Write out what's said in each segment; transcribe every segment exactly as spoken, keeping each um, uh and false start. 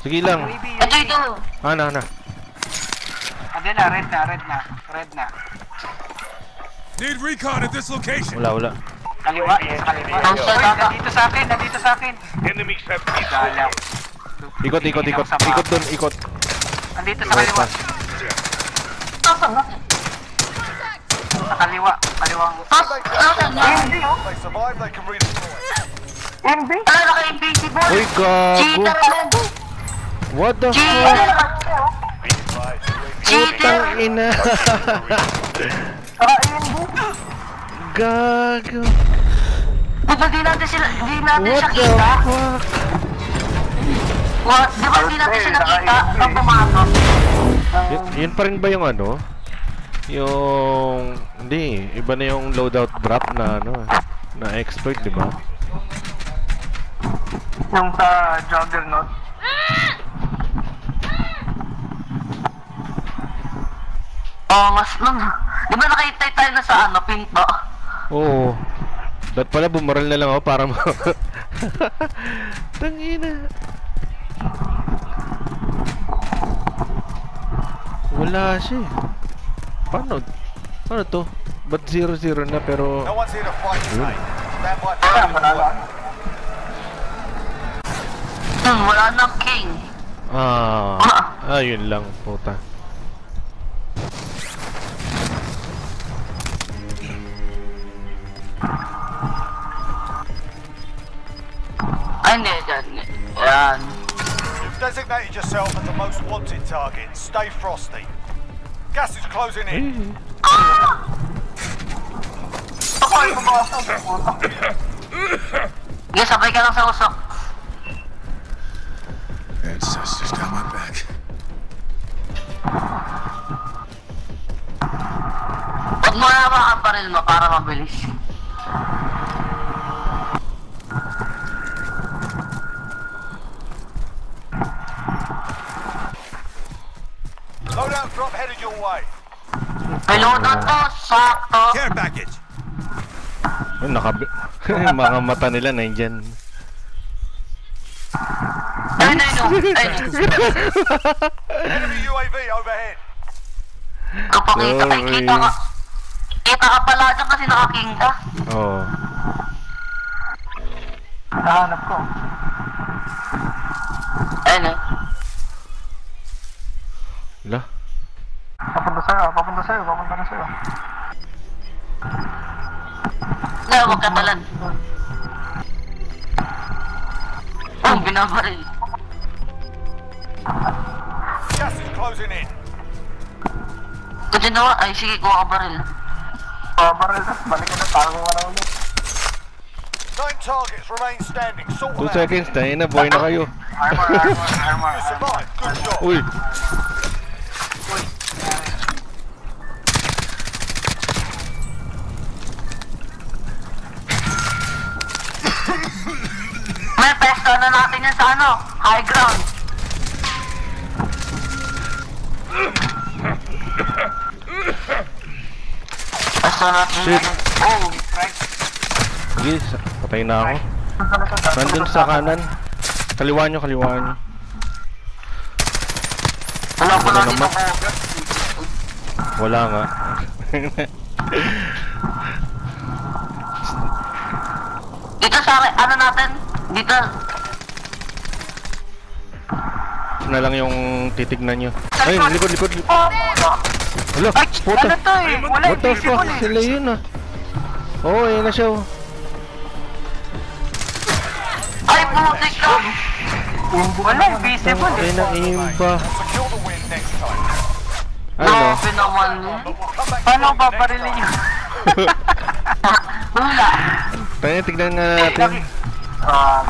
Sige lang. Ito, ito. Ano, ano? Ade na, red na, red na, red na. Need recon at this location. Wala, wala. Kaliwa, yes, kaliwa. Nandito sa akin, nandito sa akin. Enemy set. Ikot, ikot, ikot. Ikot doon, ikot. Nandito sa kaliwa. Sa kaliwa, kaliwang. Hindi, oh. M B? Ano na ka M B? Uy, gago. What the fuck? Putang ina. Gago. Diba di natin sila, di natin siya kita? Diba di natin sila kita? Ang pumato. Yan pa rin ba yung ano? Yung... Hindi, iba na yung loadout drop na ano, na expert, diba? Yung sa Juggernaut. Oh, mas lang. Di ba nakahintay tayo na sa ano, pinto? Oo. Dapat pala bumaral na lang ako para mo. Tangina. Wala siya. Paano? Paano to? Ba't zero zero na pero... No one's here to fight tonight. Stand by for everyone. Hmm, wala nang king. Ah, ayun lang, puta. You've designated yourself as the most wanted target. Stay frosty. Gas is closing in. Yes, I'm breaking up. Ancestors down my back. Huwag mo na mga baril mo para mabilis. Loadout drop headed your way. May loadout to, sakto. Care package. Mga mata nila na yun dyan. Ay, ay, no. Enemy U A V overhead. Kapakita kay kita ka. Kita ka pala dyan kasi nakaking ka. Oo. Nahanap ko. Ayun eh. Wala. Papunta sa'yo, papunta sa'yo, papunta na sa'yo. Wala, huwag ka talan. Oh, binabaril. Gas is closing in. Kasi nawa, ay sige, kuha ka baril. Kuha baril, balikin na, tago ka na ulit. Nine targets remain standing, sort them out. Two seconds, tayo na, buhay na kayo. Armor, armor, armor. You survive, good shot. Uy. Uy. May pesto na natin yan sa ano, high ground. Pesto natin yan. Oh, right. Sige, patay na ako. Nandun sa kanan. Kaliwa nyo, kaliwa nyo. Wala ko lang dito ko. Wala nga. Dito sa ano natin? Dito. Na lang yung titignan nyo. Ayun, likod, likod. Wala, puta. What the fuck? Sila yun ah. Oo, ayun na siya oh. Ay, putik ka! Wala, invisible! Ay, na-imba! Ano? Grabe naman yun! Paano babarilin yun? Wala! Paano, tignan nga natin.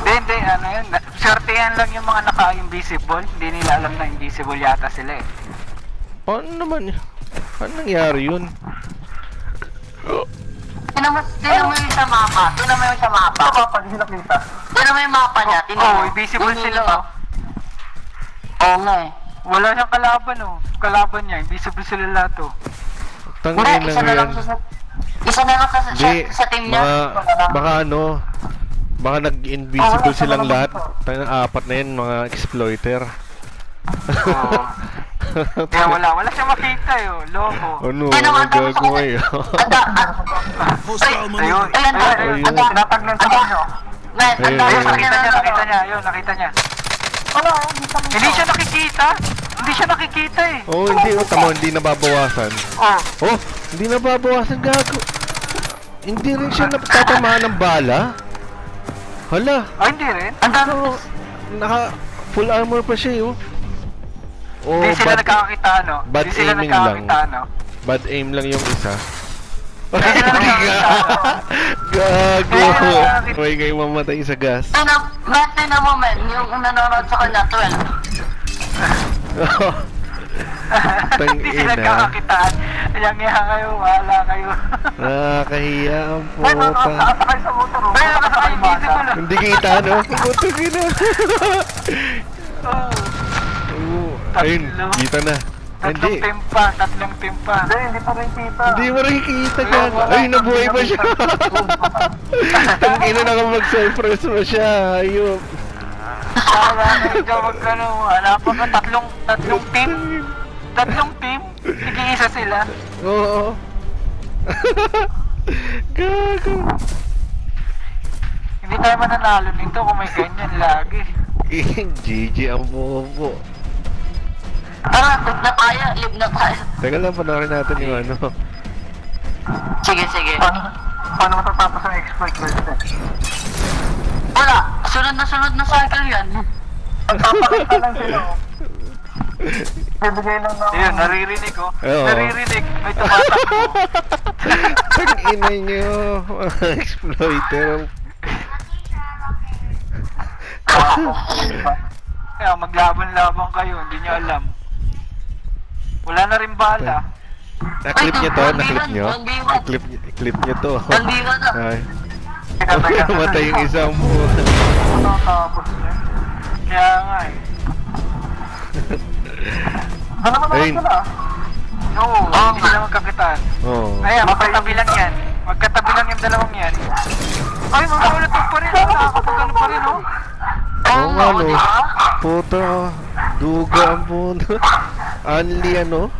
Hindi, hindi, ano yun. Sortehan lang yung mga naka-invisible. Hindi nila alam na invisible yata sila eh. Paano naman yun? Paano nangyari yun? Tinan mo yung sa mapa. Tinan mo yung sa mapa. Tinan mo yung mapa niya. Oo, invisible sila oh. Oo nga eh. Wala siyang kalaban oh. Kalaban niya, invisible sila lahat oh. Wala, isa na lang sa team niya. Baka ano, Baka nag-invisible ah, silang lahat. Tayo ng apat na yun, mga exploiter. Oo. Kaya wala, wala siya makita yun, loko. Ano, magagawa yun. Anda, ayun, ayun, ayun. Anda, natag ng sakin nyo. Ayun, ayun, nakita niya, nakita niya, ayun, nakita niya. Wala, hindi siya nakikita. Hindi siya nakikita eh. Oo, hindi, tama, hindi nababawasan. Oo. Oh, hindi nababawasan, gago. Hindi rin siya natatamaan ng bala. Hala. Oh, hindi rin. Ang dami. Naka full armor pa siya yun. Oh, hindi sila nakakakita, no? Bad aiming lang. Bad aim lang yung isa. Hindi sila nakakakita, gago. Huwag kayong mamatay sa gas. Last day na moment, yung nanonood sa kanya, twelve. Hindi sila kakakitaan. Ayang-yang kayo, wala kayo. Nakakahiya ang puta. Ay, nakasakay sa motor. Ay, nakasakay yung bata. Hindi kita, no? Pagkutugin na. Ayun, kita na. Tatlong timpa, tatlong timpa. Hindi, hindi pa rin kita. Hindi mo rin kita ka. Ay, nabuhay pa siya. Tangina na ka mag-surprise mo siya. Ayun. Wala na, ikaw magkano. Wala pa ka, tatlong, tatlong team. Tatlong team? Sige, isa sila. Oo. Gago. Hindi tayo mananalo nito kung may ganyan lagi. G G ang bobo. Tara, live na tayo, live na tayo. Teka lang, panarin natin yung ano. Sige, sige. Paano matatapos ang exploit natin? Wala! Sunod na sunod na cycle yan. Magpapakita lang sila ko. Bibigay lang na ako. Ayun, naririnig ko. Naririnig. May tumatak ko. Pag-inay nyo, mga exploiter. Kaya maglaban-laban kayo, hindi nyo alam. Wala na rin bala. Na-clip nyo to, na-clip nyo. I-clip nyo to. Bandiwan na. Namatay yung isang buwan. Nakakabos na. Kaya nga eh. Ano naman naman sila? Oo, hindi sila magkakitaan. Ayan, magkatabi lang yan. Magkatabi lang yung dalawang yan. Ay, magkaulat mo pa rin. Nakakapagano pa rin, oh. Oo nga, no. Puta, duga ang puno. Only, ano?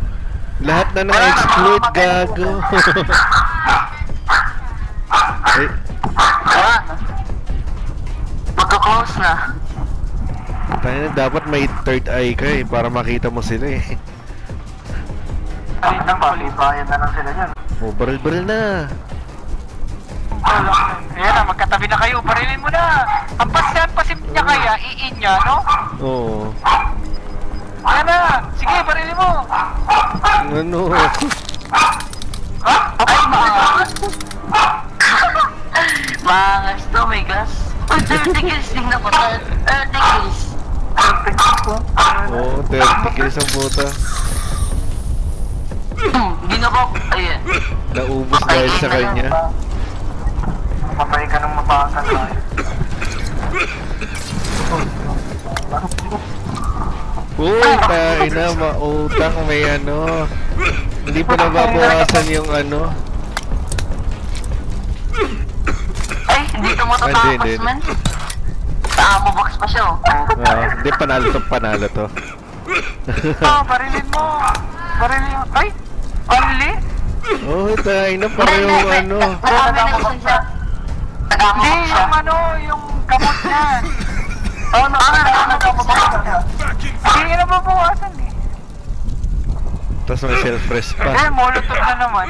Lahat na naka-exploit, gago. Ay. Ayan. Magka-close na. Tayo na, dapat may third eye ka eh, para makita mo sila eh. Ay, nang palibayan na lang sila dyan. Oh, baril-baril na. Ayan na, magkatabi na kayo, barilin mo na. Ampas na, pasim niya kaya, iin niya, no? Oo. Ayan na, sige, barilin mo. Ano? Ha? Ay, maangas. Maangas to, may gas. Oh, thirty kills din na po, thirty kills. Oo, thirty kills ang puta. Ginabok, ayan. Naubos dahil sa kanya. Papay ka ng mabasa tayo. Puta, ina, mautang may ano. Hindi pa nababawasan yung ano. Ay, hindi ito matatapos man. Ah, mabox pa siya, oh. Oo, hindi, panalo to, panalo to. Oo, barilin mo. Barilin mo. Ay! Barili? Oo, tayo na, pareho ano. Nagamox siya. Hindi, yung ano, yung gamot niyan. Oo, nagamox siya. Hindi na mabawasan eh. Tapos may self-press pa. Eh, molotov na naman.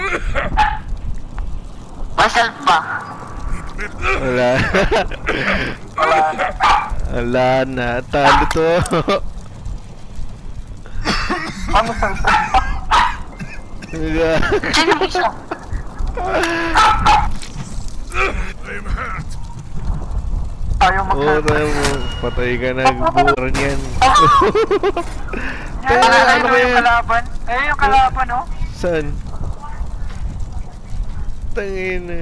May self pa. Wala. Wala na. Talo to. Ano sa ito? Ayaw magkakal. Patay ka na. Buwar niyan. Ano ba yung kalaban? Ayun yung kalaban, oh. Saan? Tangin na.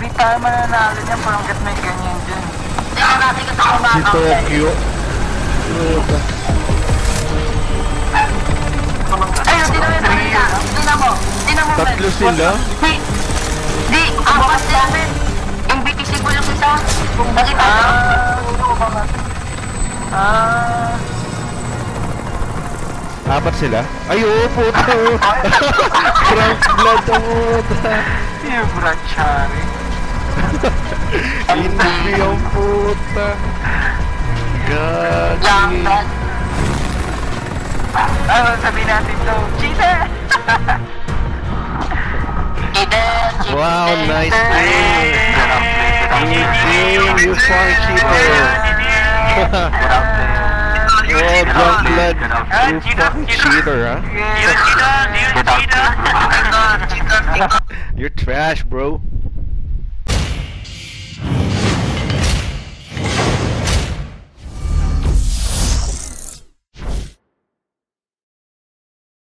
Hindi tayo mananalo niyan, palangkat may ganyan dyan. Tingnan natin kasi kung makakawin. Si Tokyo. Ayun, tinan mo yung kanina. Tinan mo. Tinan mo. Tatlo sila? Di. Di. Ang bukas namin. Yung bitis Gulong isa. Kung bakit ako, hindi ko ba Ah... Apat sila? Ay, oo, puto! Frank blood ang puta! Yung branchari. Hindi ang puta! God! Langkat! Ano sabihin natin to? Cheater! Wow, nice game! You fucking cheater! Oh, drunk blood, you fucking cheater, huh? You're trash, bro.